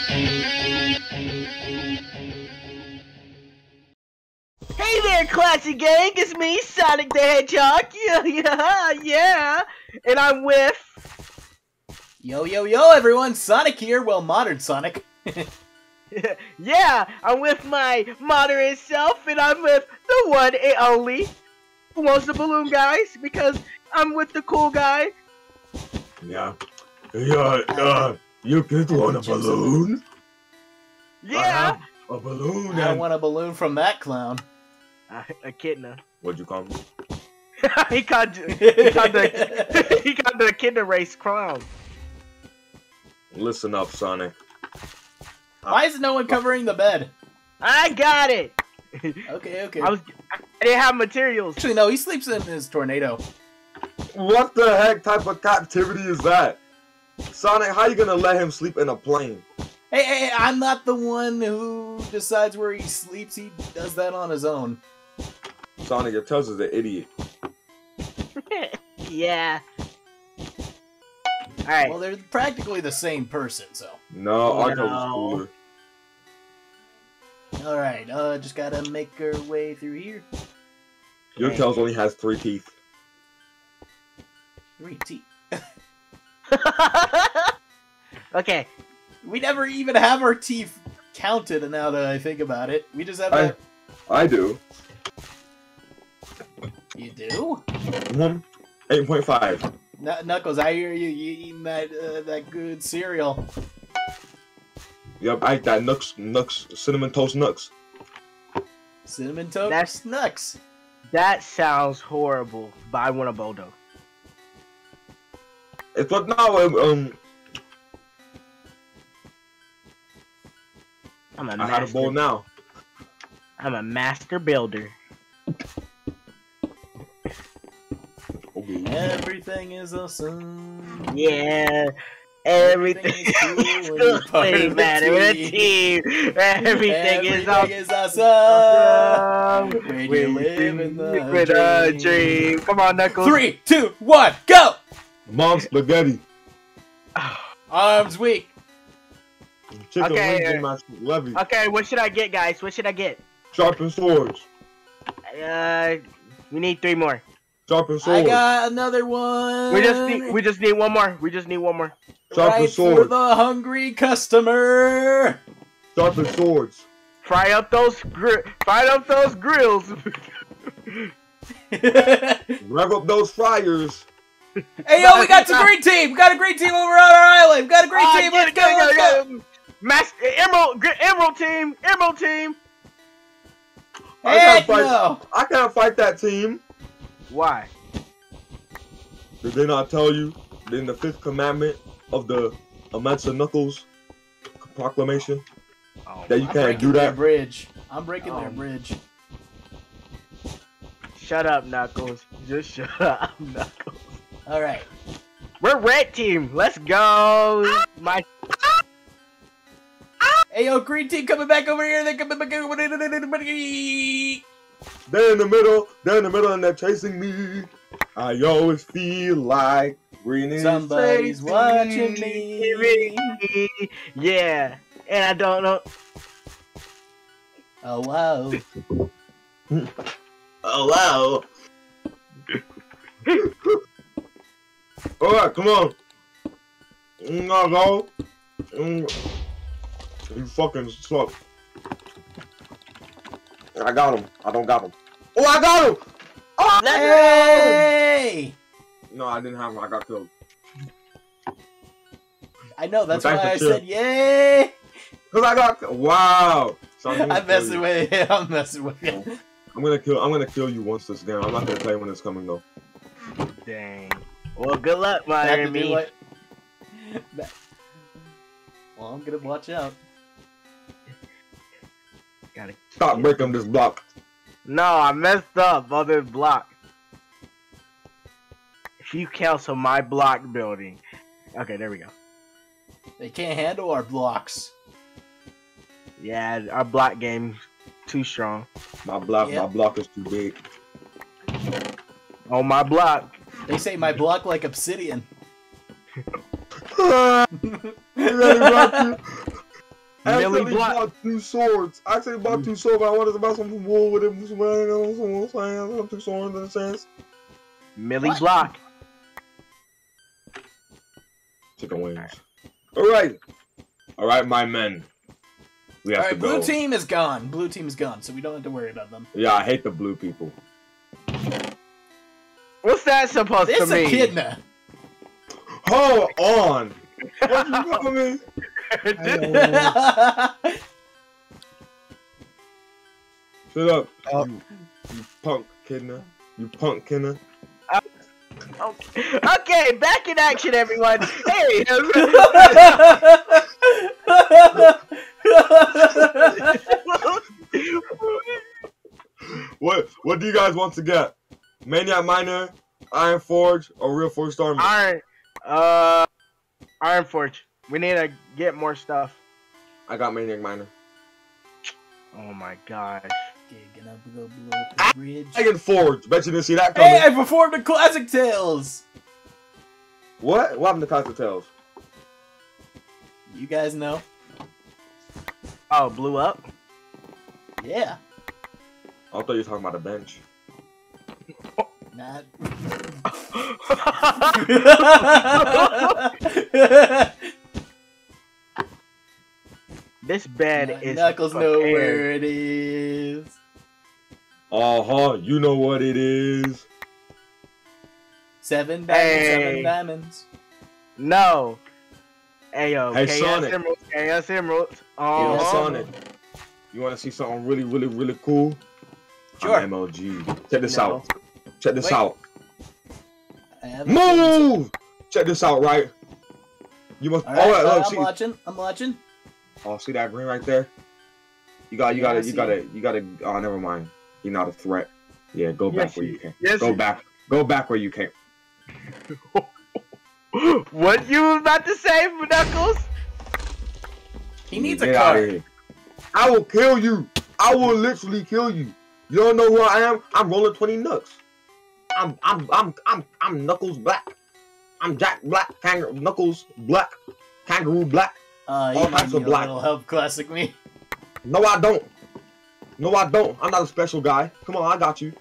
Hey there, classy gang! It's me, Sonic the Hedgehog. Yeah, and I'm with yo, everyone. Sonic here. Well, modern Sonic. Yeah, I'm with my modern self, and I'm with the one and only. Who wants the balloon, guys? Because I'm with the cool guy. Yeah. You could want a balloon? Yeah! I have a balloon! I want a balloon from that clown. A kidna. What'd you call me? he called the kidna race clown. Listen up, Sonic. Why is no one covering the bed? I got it! Okay. I didn't have materials. Actually, no, he sleeps in his tornado. What the heck type of captivity is that? Sonic, how you gonna let him sleep in a plane? Hey, I'm not the one who decides where he sleeps. He does that on his own. Sonic, your Tails is an idiot. Yeah. Alright. Well, they're practically the same person, so. No, our Tails is cooler. Alright, just gotta make our way through here. Your Tails only has 3 teeth. 3 teeth? Okay. We never even have our teeth counted now that I think about it. We just have I do. You do? 8.5. Knuckles, I hear you. You eating that good cereal. Yep, I ate that Cinnamon Toast Nuts. Cinnamon Toast? That's Nuts. That sounds horrible, but I want a Bodo. It's what now, I had a bowl now. I'm a master builder. Everything is awesome. Yeah. Everything is cool when matter with a team. Everything is awesome. When you live in the dream. Come on, Knuckles. 3, 2, 1, go! Mom's spaghetti. Arms weak. Chicken wings in my levy. Okay, what should I get, guys? What should I get? Sharpened swords. We need 3 more. Sharpened swords. I got another one. We just need 1 more. Sharpened swords. For the hungry customer. Sharpened swords. Fry up those grills. Rev up those fryers. Hey yo, we got the green team! We got a green team over on our island! We got a green team! Let's go! Emerald team! I can't fight that team! Why? Did they not tell you in the 5th commandment of the Amensa Knuckles proclamation that you can't do that? I'm breaking their bridge. Shut up, Knuckles. Just shut up, Knuckles. All right, we're red team. Let's go. Hey, yo, green team coming back over here. They're coming back over here. They're in the middle. And they're chasing me. I always feel like green is somebody's watching me. Yeah, and I don't know. Oh wow. Oh wow. Alright, come on. You fucking suck. I got him. I don't got him. Oh, I got him! Oh, hey! No, I didn't have him. I got killed. I know. That's why I said yay. Cause I got killed. Wow. So I'm messing with you. I'm messing with you. I'm gonna kill you once this game. I'm not gonna tell you when it's coming though. Dang. Well, good luck, my enemy. Well, I'm gonna watch out. Gotta stop breaking this block. No, I messed up on this block. If you cancel my block building, okay, there we go. They can't handle our blocks. Yeah, our block game's too strong. My block is too big. On my block. They say my block like obsidian. I accidentally bought two swords. I actually bought two swords, but I wanted to buy some wool with it. Some two swords in a sense. Millie what? Block. Chicken wings. Alright. Alright, my men. We have to go. Blue team is gone. Blue team is gone, so we don't have to worry about them. Yeah, I hate the blue people. What's that supposed to mean? It's echidna. Hold on. What you calling me? Shut up. You punk kidna. You punk kidna. Okay, back in action, everyone. Hey. What do you guys want to get? Maniac Miner, Iron Forge, or Real Forge Starman? Iron Forge. We need to get more stuff. I got Maniac Miner. Oh my gosh. Digging up below the bridge. Iron Forge. Bet you didn't see that coming. Hey, I performed a classic Tails. What? What happened to classic Tails? You guys know. Oh, blew up? Yeah. I thought you were talking about a bench. Not. This bed is Knuckles know where it is. You know what it is. 7 diamonds, hey. 7 diamonds. No. Hey yo, hey, Sonic. Emeralds, chaos emeralds. Oh, yo, Sonic. You wanna see something really, really, really cool? Sure. I'm MLG. Check this out. Check this out. Move! Check this out, right? You must. Right, I'm watching. I'm watching. Oh, see that green right there? You gotta. Oh, never mind. You're not a threat. Yeah, go back where you came. Yes, go back. Go back where you came. What you was about to say, Knuckles? He needs a card. I will kill you. I will literally kill you. You don't know who I am? I'm rolling 20 nucks. I'm Knuckles Black. I'm Jack Black. Knuckles Black. Kangaroo Black. All types of black. It'll help classic me. No, I don't. No, I don't. I'm not a special guy. Come on, I got you.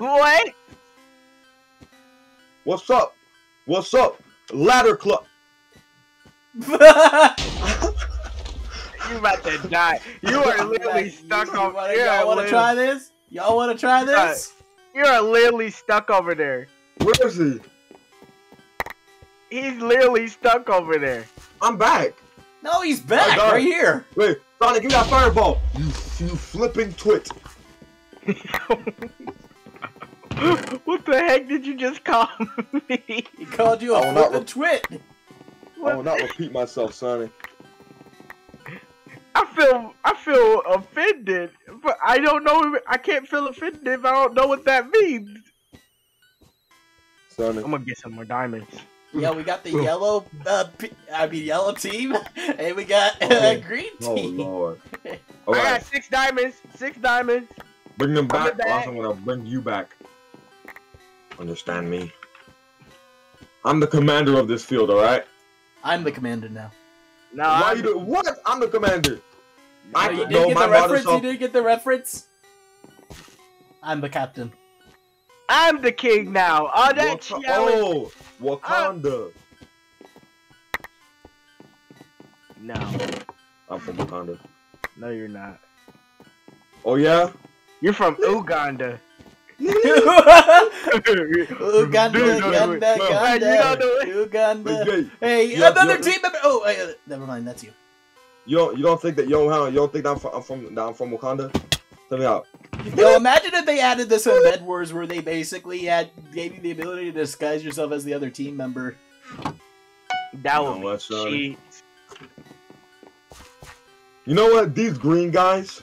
What? What's up? What's up? Ladder Club. You about to die. You are literally stuck over there. Y'all want to try this? Y'all want to try this? You are literally stuck over there. Where is he? He's literally stuck over there. I'm back. No, he's back right here. Wait, Sonic, give me that fireball. You flipping twit. What the heck did you just call me? He called you a flipping twit. I will not repeat myself, Sonic. I feel offended, but I don't know. I can't feel offended if I don't know what that means. Sonic, I'm gonna get some more diamonds. Yeah, we got the yellow, yellow team, and we got green team. Oh Lord! All right. I got 6 diamonds. 6 diamonds. Bring them back. I'm gonna bring you back. Understand me? I'm the commander of this field. All right. I'm the commander now. No, why you do what? I'm the commander. No, you didn't get the reference. You didn't get the reference. I'm the captain. I'm the king now. Oh, that's yellow. Wakanda. No. I'm from Wakanda. No, you're not. Oh yeah. You're from Uganda. Uganda. Hey, another team member. Oh, never mind. That's you. You don't think that I'm from Wakanda? Tell me out. Yo, imagine if they added this in Bed Wars, where they basically gave you the ability to disguise yourself as the other team member. That would be cheat. You know what? These green guys,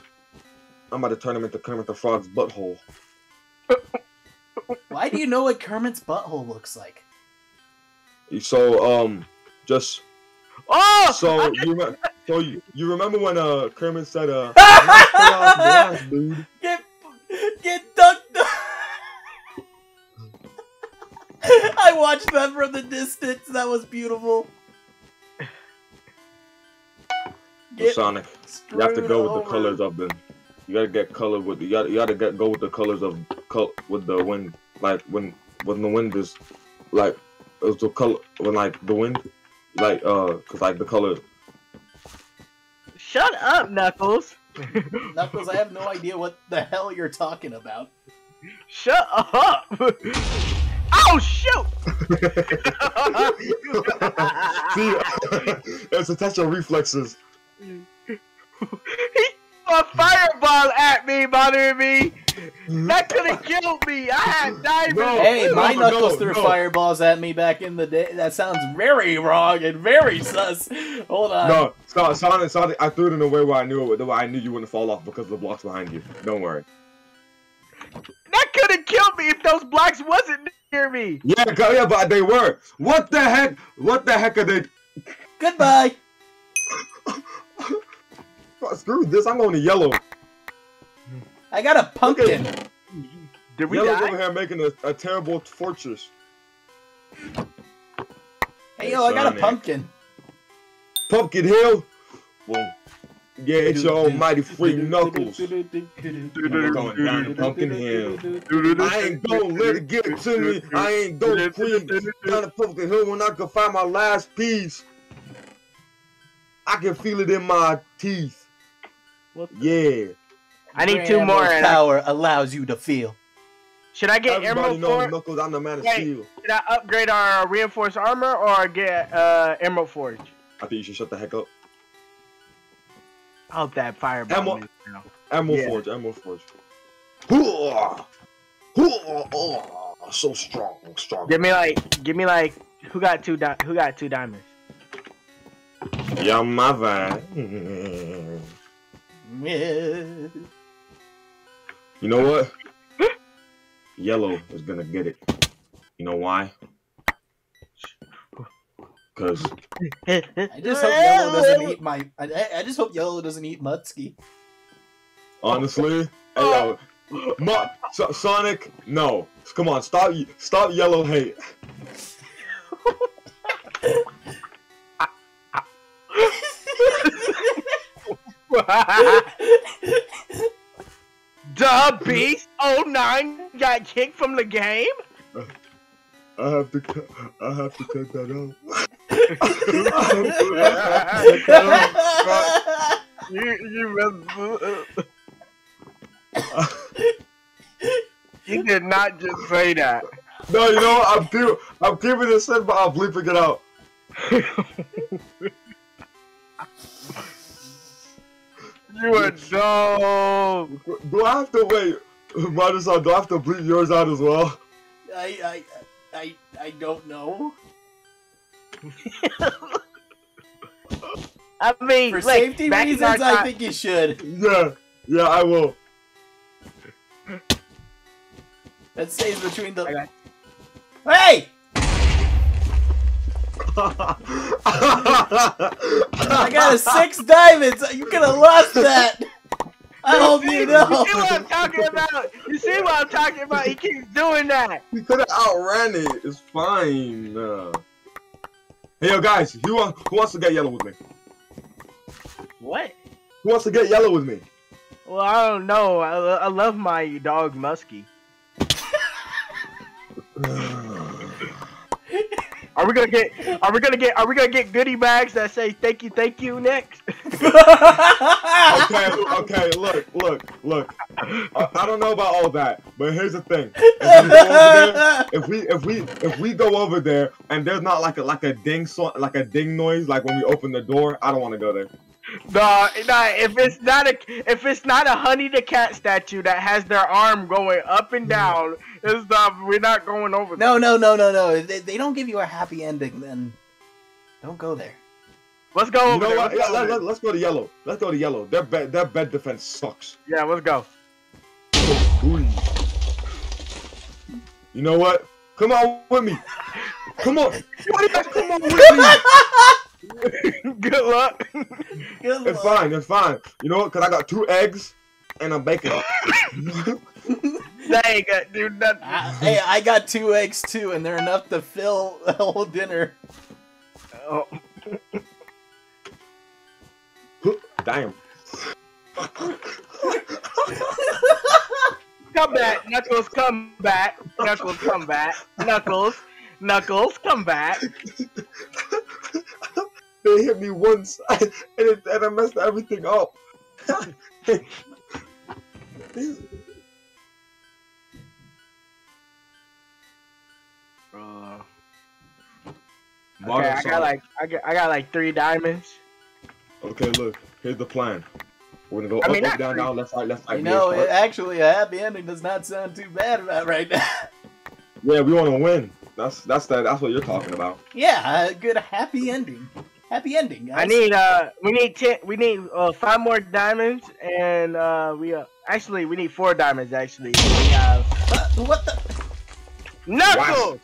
I'm about to turn them into Kermit the Frog's butthole. Why do you know what Kermit's butthole looks like? So, just. Oh! So you remember when Kermit said glass, dude. Get dunked. I I watched them from the distance. That was beautiful. Get Sonic, you have to go with the colors of them. You gotta get color with. You gotta go with the colors of with the wind. Like when the wind is like it's the color when like the wind like cause like the color. Shut up, Knuckles. Knuckles, I have no idea what the hell you're talking about. Shut up! Oh shoot! See, it's a test of reflexes. He threw a fireball at me, bothering me. That could have killed me. I had diamonds. No, hey, my Knuckles threw fireballs at me back in the day. That sounds very wrong and very sus. Hold on. No, Sonic, I threw it in a way where I knew it. I knew you wouldn't fall off because of the blocks behind you. Don't worry. That could have killed me if those blocks wasn't near me. Yeah, but they were. What the heck? What the heck are they? Goodbye. Screw this! I'm going to yellow. I got a pumpkin. Did we Yellow's die? Over here making a terrible fortress. Hey yo, Sonic. I got a pumpkin. Pumpkin Hill. Well, yeah, it's your almighty free Knuckles. I'm going down to Pumpkin Hill. I ain't gonna let it get to me. I ain't gonna creep down to Pumpkin Hill when I can find my last piece. I can feel it in my teeth. Yeah. I need two more. And power allows you to feel. Should I get Emerald Forge? Knuckles, I'm the man of steel. Should I upgrade our reinforced armor or get Emerald Forge? I think you should shut the heck up. I hope that fireball. Emerald Forge. Oh, so strong. Give me like. Who got two diamonds? Your mother. You know what? Yellow is gonna get it. You know why? Cause I just hope Yellow doesn't eat my. I just hope Yellow doesn't eat Mutsky. Honestly, oh. Hey, Sonic, no. Come on, stop Yellow hate. The Beast 09 got kicked from the game. I have to cut that out. You did not just say that. No, you know what? I'm keeping it said, but I'm bleeping it out. You are dumb. Do I have to wait? Madison, do I have to bleep yours out as well? I don't know. I mean, for safety reasons, I think you should. Yeah, I will. That stays between the. Hey! I got a 6 diamonds. You could have lost that. I hope you know. You see what I'm talking about? You see what I'm talking about? He keeps doing that. He could have outran it. It's fine. Hey, yo, guys. Who wants to get yellow with me? What? Who wants to get yellow with me? Well, I don't know. I love my dog, Muskie. Are we gonna get goodie bags that say thank you next? Okay, look. I don't know about all that, but here's the thing: if we go over there and there's not like a ding noise like when we open the door, I don't want to go there. Nah. If it's not a Honey the Cat statue that has their arm going up and down, it's not. We're not going over there. No. They don't give you a happy ending. Then don't go there. Let's go over there. Let's go to yellow. Their bed defense sucks. Yeah, let's go. You know what? Come on with me. Come on. Come on with me. Good luck. It's fine. You know what? Cause I got 2 eggs and a bacon. Dang, dude. Hey, I got 2 eggs too, and they're enough to fill the whole dinner. Oh. Damn. Come back, Knuckles, come back. Knuckles, come back. Knuckles, Knuckles, come back. They hit me once, and I messed everything up. Okay, I got like 3 diamonds. Okay, look, here's the plan. We're gonna go up, up, down, down, left, right, left, right. You know, actually, a happy ending does not sound too bad right now. Yeah, we want to win. That's what you're talking about. Yeah, a good happy ending. Happy ending, guys. I need we need 5 more diamonds, and we need 4 diamonds actually. We have what the Knuckles!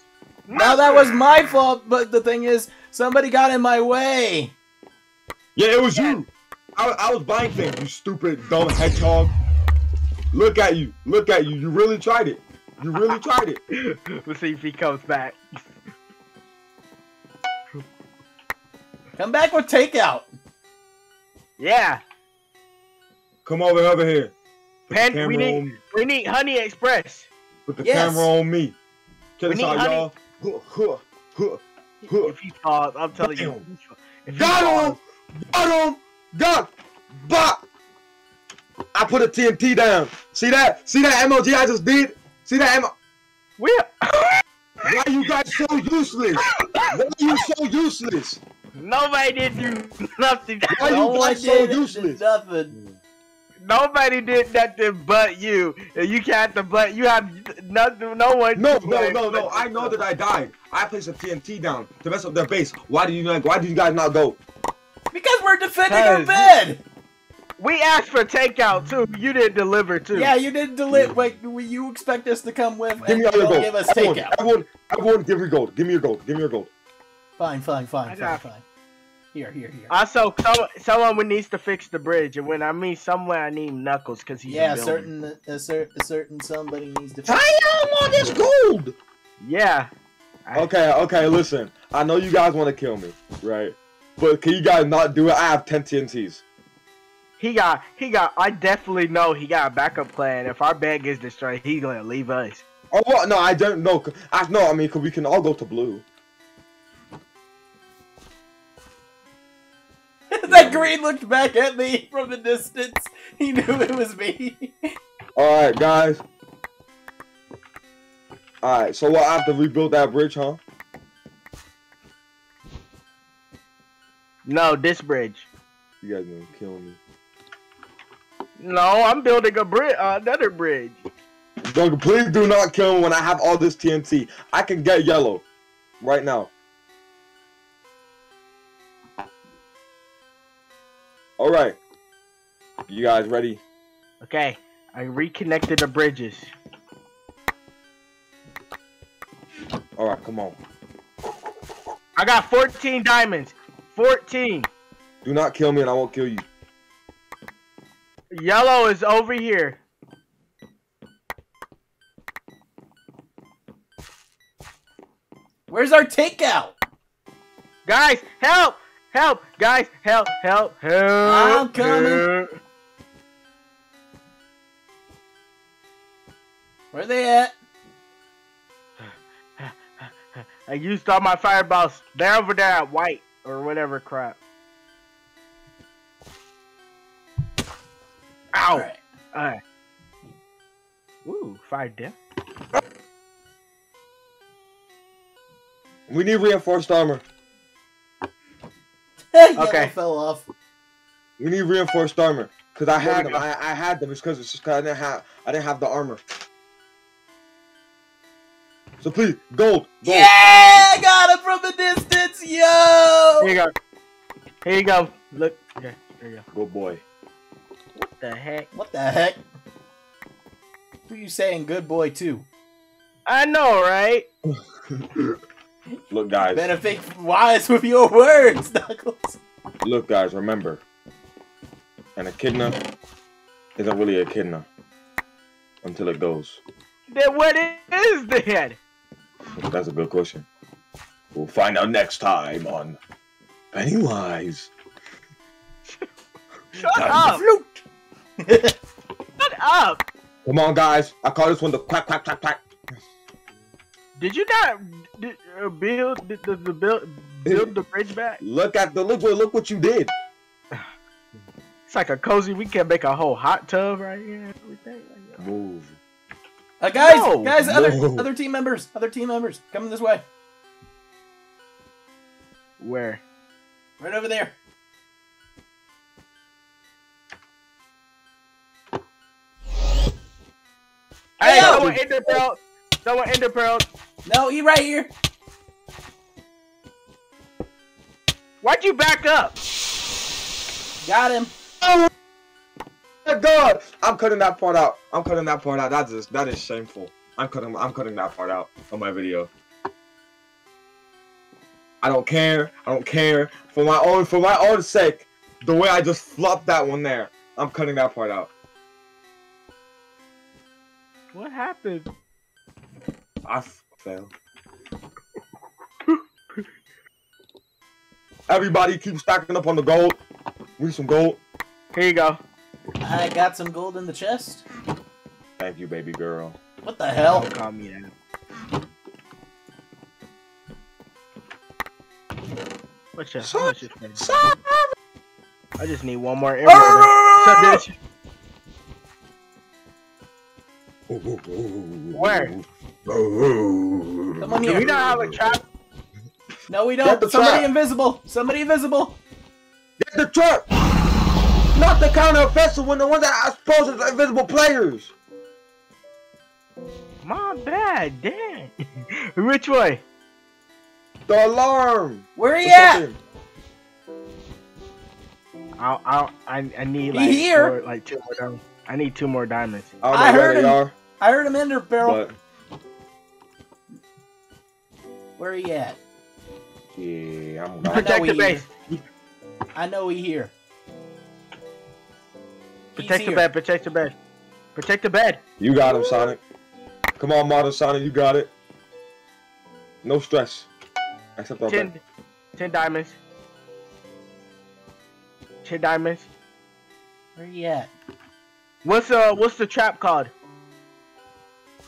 Now that was my fault, but the thing is, somebody got in my way. Yeah, it was you. I was buying things, you stupid, dumb hedgehog. Look at you. Look at you. You really tried it. You really tried it. We'll see if he comes back. Come back with takeout. Yeah. Come over here. We need Honey Express. Put the camera on me. Check this out, y'all. If he calls, I'm telling you. Got him! Got him! Got him! Bop! I put a TNT down. See that? See that MLG I just did? See that MLG? Where? Why you guys so useless? Why you so useless? Nobody did do nothing. Why you guys so useless? Nothing. Nobody did nothing but you. And you can't you have nothing. No one. No. I know that I died. I placed a TNT down to mess up their base. Why do you guys not go? Because we're defending our bed. We asked for takeout too. You didn't deliver too. Yeah, you didn't deliver. Wait, you expect us to come with and you don't give us takeout? Everyone, give your gold. Give me your gold. Give me your gold. Fine. Here. Also, someone needs to fix the bridge, and when I mean somewhere, I need Knuckles, because he's a certain somebody needs to fix it. I am on this gold! Yeah. Okay, listen. I know you guys want to kill me, right? But can you guys not do it? I have 10 TNTs. I definitely know he got a backup plan. If our bed gets destroyed, he's going to leave us. Oh, what? No, I don't know. No, I mean, because we can all go to blue. That green looked back at me from a distance. He knew it was me. Alright, guys. Alright, so I have to rebuild that bridge, huh? No, this bridge. You guys gonna kill me. No, I'm building a bridge, another bridge. Doug, please do not kill me when I have all this TNT. I can get yellow right now. All right, you guys ready? Okay, I reconnected the bridges. All right, come on. I got 14 diamonds. 14. Do not kill me, and I won't kill you. Yellow is over here. Where's our takeout? Guys, help! Help! Guys, help! Help! Help! I'm coming! Where they at? I used all my fireballs. They're over there at white or whatever crap. Ow! Alright. Right. Ooh, fire death. We need reinforced armor. Okay. Fell off. We need reinforced armor because I had them. I had them. It's because I didn't have the armor. So please, gold. Yeah, I got it from a distance, yo. Here you go. Here you go. Look. Okay. There you go. Good boy. What the heck? What the heck? Who are you saying, good boy, too? I know, right? Look, guys. Better think wise with your words, Knuckles. Look, guys, remember. An echidna isn't really an echidna until it goes. Then what is that? That's a good question. We'll find out next time on Pennywise. Shut up! Shut up! Come on, guys. I call this one the quack, quack, quack, quack. Did you not build the bridge back? Look what you did. It's like a cozy. We can make a whole hot tub right here. Everything. Move. Guys, other team members, coming this way. Where? Right over there. Hey, no one ender pearl. No one ender pearl. No, he right here. Why'd you back up? Got him. Oh my God! I'm cutting that part out. That is shameful. I'm cutting that part out of my video. I don't care. For my own sake, the way I just flopped that one there. I'm cutting that part out. What happened? I fell. Everybody keep stacking up on the gold. We need some gold. Here you go. I got some gold in the chest. Thank you, baby girl. What the hell? Don't call me that. What's your I just need one more emerald. What's up, bitch? Where? Come on here. Do we not have a trap? No, we don't. Somebody invisible. Somebody invisible. Get the trap. Not the counter-offensive one. The one that I suppose is invisible players. My bad, damn. Which way? The alarm. Where are you at? I need like here. Like two more down. I need two more diamonds. I heard him. I heard him ender barrel. But... Where are you at? Yeah, I'm gonna protect the base. I know he here. Protect the bed. Protect the bed. Protect the bed. You got him, Sonic. Come on, Modern Sonic. You got it. No stress. Except our bed. 10 diamonds. 10 diamonds. Where are you at? What's the trap called?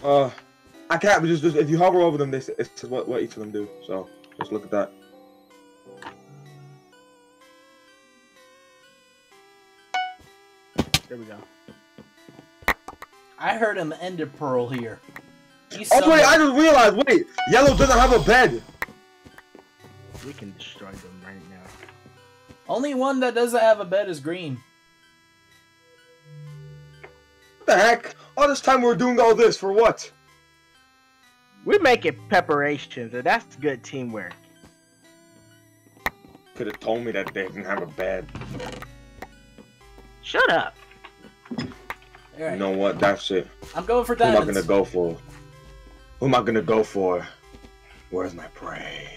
I can't. But just if you hover over them, it's what each of them do. So let's look at that. There we go. I heard him ender pearl here. Oh wait! I just realized. Wait, yellow doesn't have a bed. We can destroy them right now. Only one that doesn't have a bed is green. What the heck? All this time we're doing all this for what? We're making preparations, and that's good teamwork. Could have told me that they didn't have a bed. Shut up. Right. You know what? That's it. I'm going for diamonds. Who am I gonna go for? Where's my prey?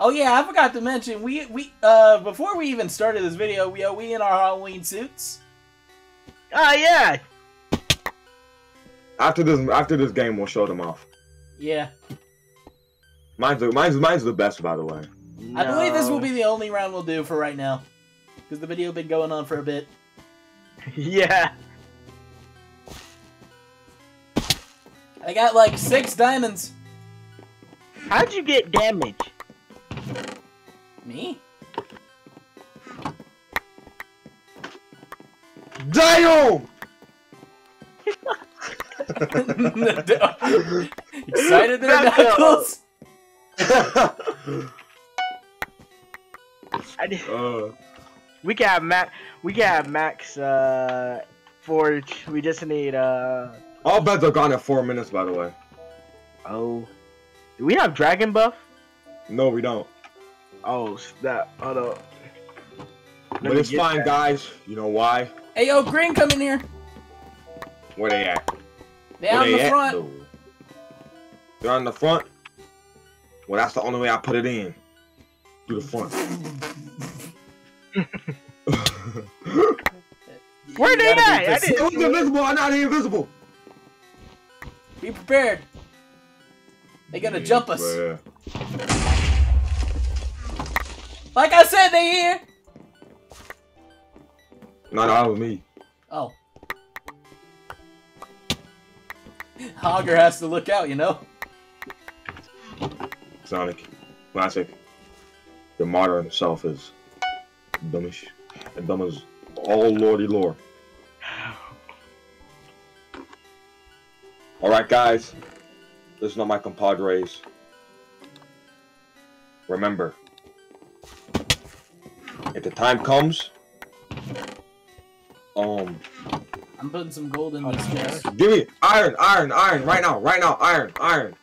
Oh yeah, I forgot to mention we before we even started this video, we in our Halloween suits. Oh yeah. After this game, we'll show them off. Yeah. Mine's the best, by the way. No. I believe this will be the only round we'll do for right now, because the video been going on for a bit. Yeah. I got like 6 diamonds. How'd you get damage? Me? Damn! Excited there, Knuckles? We can have Max Forge. We just need all beds are gone in 4 minutes, by the way. Oh, do we have Dragon Buff? No, we don't. Oh snap! Hold up. But it's fine, guys. You know why? Hey, yo, Green, come in here. Where they at? They're on the front. They're on the front. Well, that's the only way I put it in. Through the front. Where'd they die? I didn't. It was invisible. I'm not invisible. Be prepared. They gonna jump us. Bruh. Like I said, they here. No, that was me. Oh. Hogger has to look out, you know. Sonic, classic. The modder himself is dumbish, and dumb as all lordy lore. All right, guys. Listen to my compadres. Remember, if the time comes, I'm putting some gold in this chest. Give me iron, iron, iron, right now, iron, iron.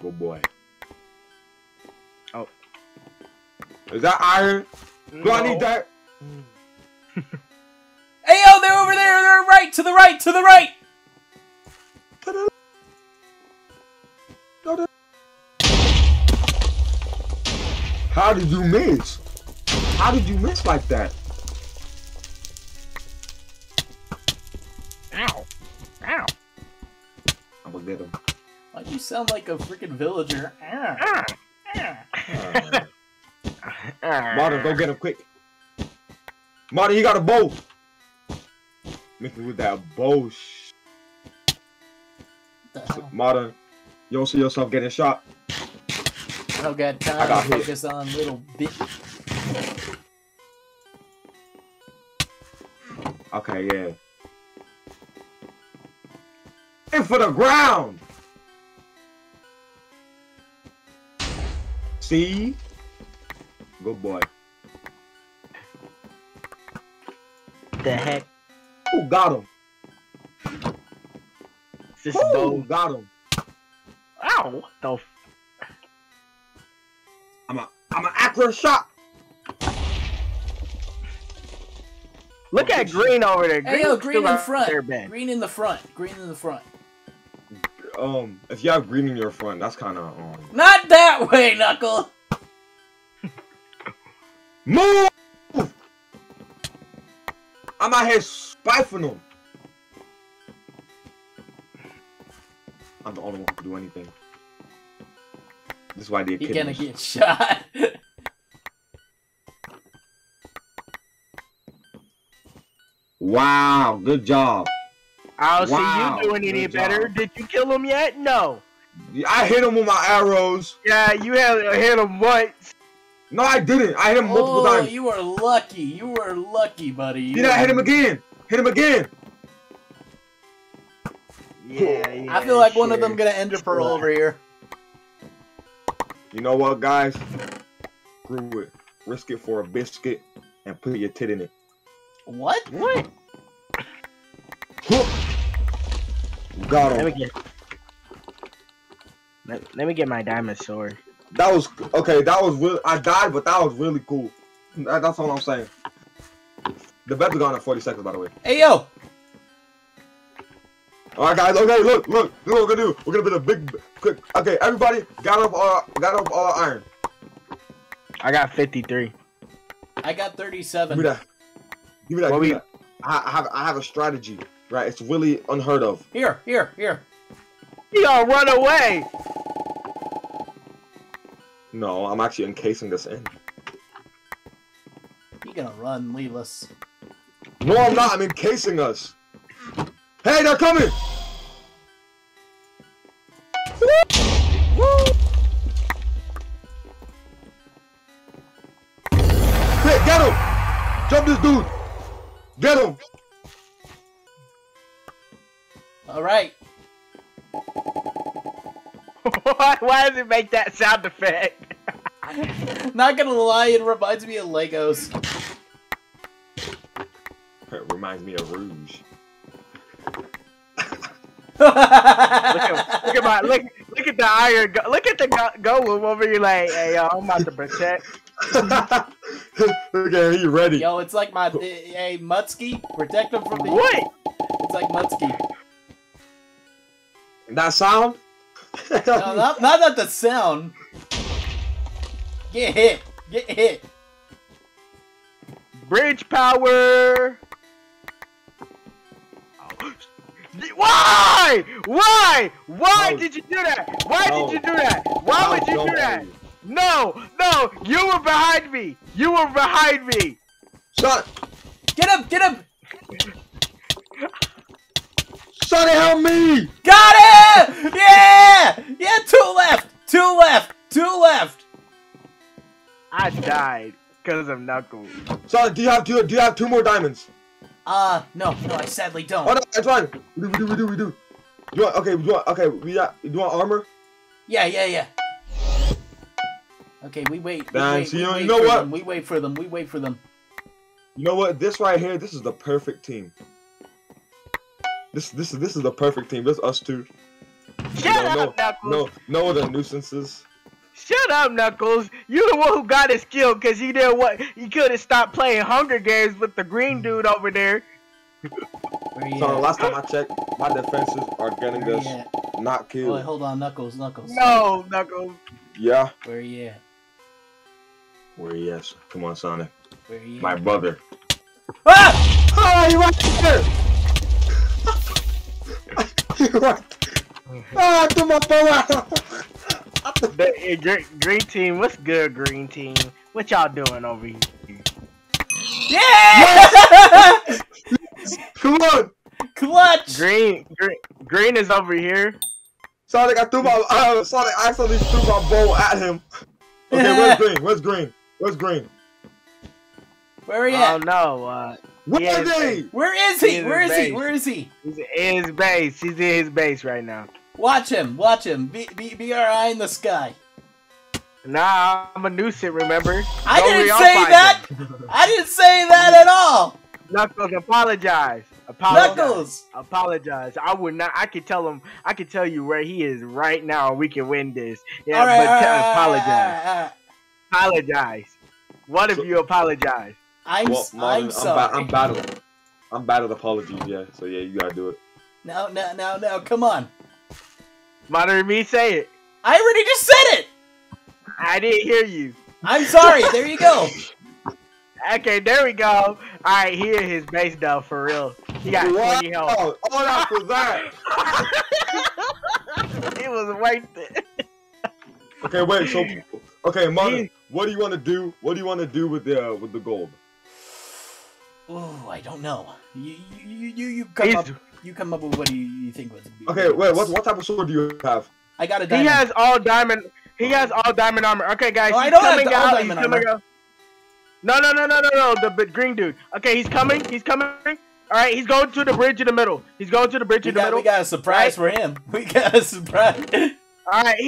Good boy. Oh. Is that iron? No. Do I need that? Hey, yo, they're over there. They're right, to the right, to the right. How did you miss? How did you miss like that? Ow. Ow. I'm gonna get him. Why'd you sound like a freaking villager? Ah. Ah. Marty, go get him quick. Marty, you got a bow. Make me with that bow. Marty, you don't see yourself getting shot. Oh god, time I got to focus on little bit. Okay, yeah. And for the ground! See? Good boy. The heck? Who got him? Who got him? Ow! What the f- I'm an accurate shot! Look at green over there. Green, hey, yo, green in front. Green in the front. Green in the front. If you have green in your front, that's kind of Not that way, Knuckle. Move! I'm out here spifing them. I'm the only one who can do anything. This is why they. You're gonna get shot. Wow, good job. I'll see you doing any better. Did you kill him yet? No. I hit him with my arrows. Yeah, you had hit him once. No, I didn't. I hit him multiple times. You were lucky. You were lucky, buddy. Did I hit him again? Hit him again. Yeah, yeah. I feel like one of them gonna end up pearl over here. You know what, guys? Screw it. Risk it for a biscuit and put your tit in it. What? What? Got him. Let me get my diamond sword. That was okay. That was real. I died, but that was really cool. That's all I'm saying. The bed's gone in 40 seconds, by the way. Hey yo! All right, guys. Okay, look. Look what we're gonna do. We're gonna build a big, quick. Okay, everybody, got up all iron. I got 53. I got 37. Give me that. I have a strategy, right? It's really unheard of. Here. Y'all run away. No, I'm actually encasing this in. You're gonna run, leave us. No, I'm not. I'm encasing us. Hey, they're coming. Woo! Hey, get him. Jump this dude. Get him! Alright. Why does it make that sound effect? Not gonna lie, it reminds me of Legos. It reminds me of Rouge. look at the iron, look at the golem over your leg. Hey, yo, I'm about to protect. Okay, you ready? Yo, it's like my hey Mutsky, protect him from the. What? It's like Mutsky. That sound? No, not the sound. Get hit! Get hit! Bridge power! Oh. Why? Why? Why no. did you do that? Why no. did you do that? Why no, would you do that? You. No! No! You were behind me! You were behind me! Son! Get up! Get up! Sonny, help me! Got it! Yeah! Yeah! Two left! Two left! Two left! I died because of Knuckles. Sonny, do you have two more diamonds? No, no, I sadly don't. Oh no, that's fine. We do. Do you want armor? Yeah. Okay, we wait for them. You know what? This right here, this is the perfect team. This is the perfect team. This is us two. Shut up, Knuckles. No other nuisances. Shut up, Knuckles. You the one who got his kill because you did what? You couldn't stop playing Hunger Games with the green dude over there. So last time I checked, my defenses are getting us not killed. Wait, hold on, Knuckles. No, Knuckles. Yeah. Where he at? Where he is? Come on, Sonic. Where he is? My brother. Ah! Oh, you're right there! You're right. Ah, I threw my phone out! Green team, what's good, green team? What y'all doing over here? Yeah! Come on! Clutch! Green is over here. Sonic, I accidentally threw my bow at him. Okay, where's Green? Where are you at? Oh no, where is he? Where is he? He's in his base. He's in his base right now. Watch him. Be our eye in the sky. Nah, I'm a nuisance, remember? I didn't say that at all. Knuckles, apologize. Knuckles, apologize. I would not. I could tell you where he is right now, and we can win this. Yeah, all right, apologize. One of you apologize. I'm sorry. I'm battled apologies. Yeah. So yeah, you gotta do it. No. Come on. Monitor me. Say it. I already just said it. I didn't hear you. I'm sorry. There you go. Okay, there we go. Alright, he in his base though, for real. He got 20 health. Oh, that was that. It was worth it. Okay, wait. So, okay, Martin, what do you want to do? What do you want to do with the gold? Oh, I don't know. You come up with what you think would be. Okay, wait. What type of sword do you have? I got a diamond. He has all diamond. He has all diamond armor. Okay, guys. I don't have all diamond armor. No, the green dude. Okay, he's coming. All right, he's going to the bridge in the middle. We got a surprise for him. We got a surprise. All right,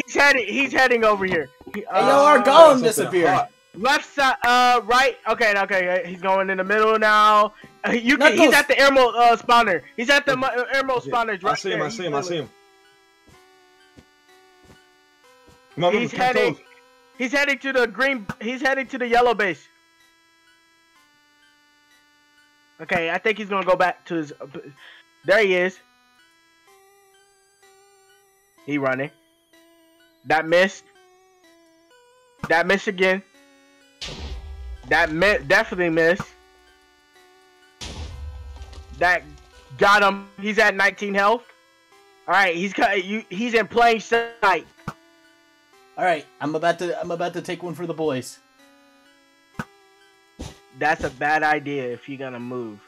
he's heading over here. Our golem disappeared. Left side, right. Okay, he's going in the middle now. He's at the emerald spawner. He's at the emerald spawner. Right, I see him. Come on, he's heading to the green. He's heading to the yellow base. Okay, I think he's gonna go back to his. There he is. He running. That missed again. Definitely missed. That got him. He's at 19 health. All right, he's in plain sight. All right, I'm about to take one for the boys. That's a bad idea if you're gonna move.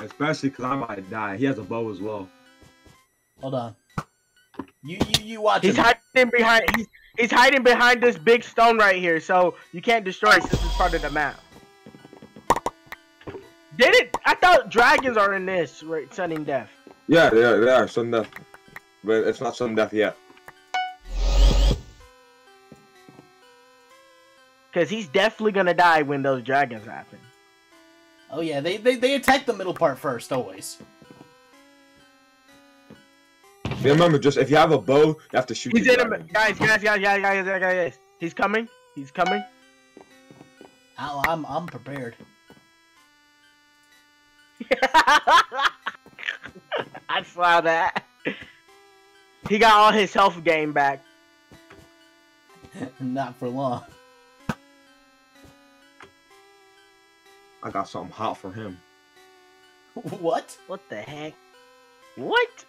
Especially because I might die. He has a bow as well. Hold on. You watch him. He's hiding behind this big stone right here, so you can't destroy it since it's part of the map. I thought dragons are in this, right? Sudden death. Yeah, they are sudden death. But it's not sudden death yet. Because he's definitely going to die when those dragons happen. Oh yeah, they attack the middle part first, always. Yeah, remember, just if you have a bow, you have to shoot. Guys. He's coming. Ow, I'm prepared. I saw that. He got all his health gain back. Not for long. I got something hot for him. What? What the heck? What?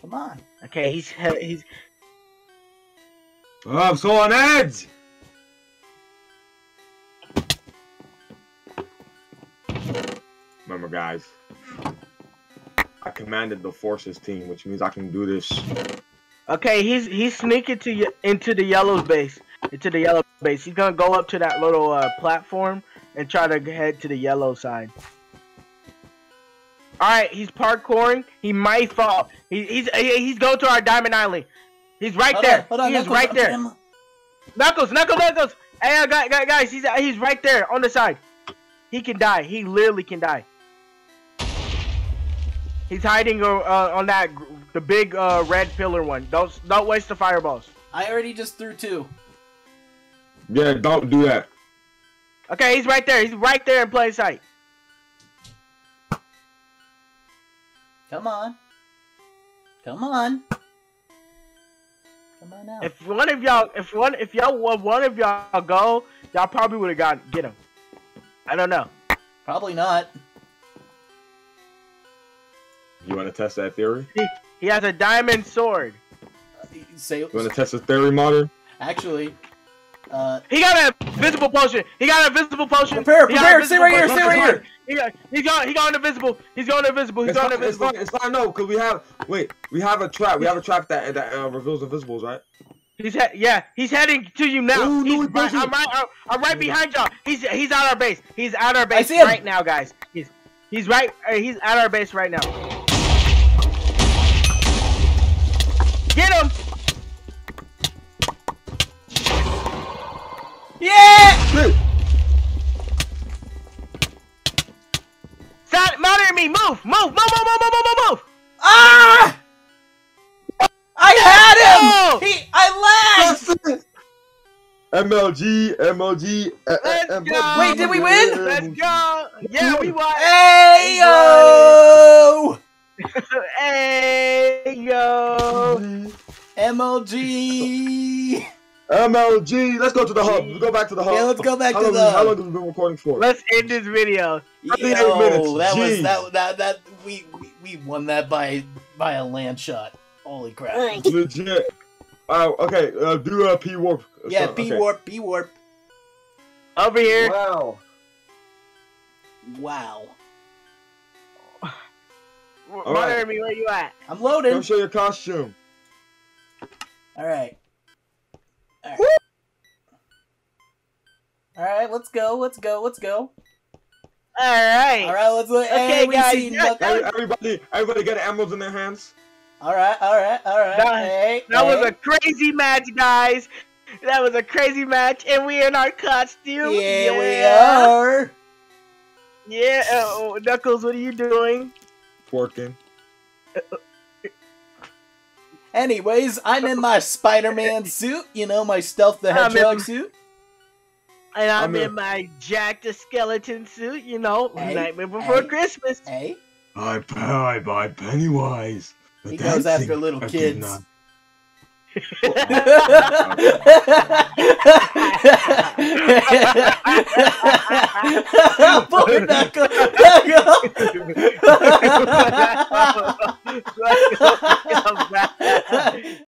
Come on. Okay, he's. Oh, I'm so on edge. Remember, guys, I commanded the forces team, which means I can do this. Okay, he's sneaking into the yellow base. Into the yellow base. He's gonna go up to that little platform and try to head to the yellow side. All right, he's parkouring. He might fall. He's going to our Diamond Island. He's right there. Hold on, Knuckles, right there. Knuckles. Hey, I got guys. He's right there on the side. He can die. He literally can die. He's hiding on that big red pillar one. Don't waste the fireballs. I already just threw two. Yeah, don't do that. Okay, he's right there. He's right there in plain sight. Come on. Come on. Come on out. If one of y'all go, y'all probably would have get him. I don't know. Probably not. You want to test that theory? He has a diamond sword. You want to test the theory, Modern? Actually, he got an invisible potion. Prepare. Stay right here. He's going invisible. He's going invisible. It's not no, because we have a trap. We have a trap that reveals invisibles, right? He's heading to you now. Ooh, no, I'm right behind y'all. He's at our base. He's at our base right now, guys. He's at our base right now. Get him! Yeah! Stop murdering me! Move! Ah! I had him! I lagged! MLG. Wait, did we win? Let's go! Yeah, we won! Ayo! Ayo! MLG! MLG, let's go to the hub. Let's go back to the hub. Yeah, let's go back to the hub. How long have we been recording for? Let's end this video. Yo, that was that we won that by a land shot. Holy crap! Legit. Okay, do a P warp. Yeah, P warp. Over here. Wow. Monitor me. Where you at? I'm loading. Come show your costume. All right. All right, let's go. All right, let's look. Okay, guys. Everybody got emeralds in their hands. All right. That was a crazy match, guys. That was a crazy match, and we're in our costume. Yeah, we are. Yeah, Knuckles, what are you doing? Working. Anyways, I'm in my Spider-Man suit, you know, my Stealth the Hedgehog suit. And I'm in my Jack the Skeleton suit, you know, Nightmare Before Christmas. Hey. I buy Pennywise. He goes after little kids. Poor Knuckles.